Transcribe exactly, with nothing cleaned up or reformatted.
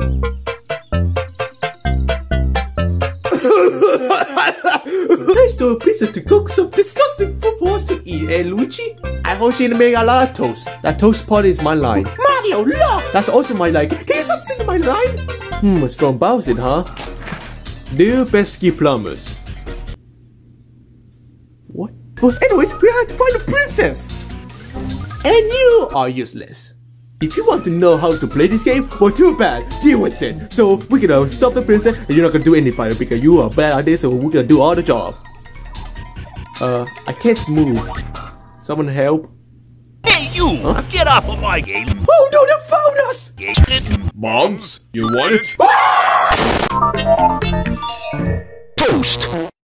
Thanks to a pizza to cook some disgusting food for us to eat, eh, Luigi? I hope you make a lot of toast. That toast part is my line. Mario, look! That's also my line. Can you stop singing my line? Hmm, it's from Bowser, huh? Dear pesky plumbers. What? But anyways, we had to find a princess! And you are useless. If you want to know how to play this game, well, too bad, deal with it. So we can uh, stop the princess, and you're not gonna do any fighter because you are bad at this, so we're gonna do all the job. Uh, I can't move. Someone help. Hey, you! Huh? Get off of my game! Oh no, they found us! Moms, you want it? Ah! Toast!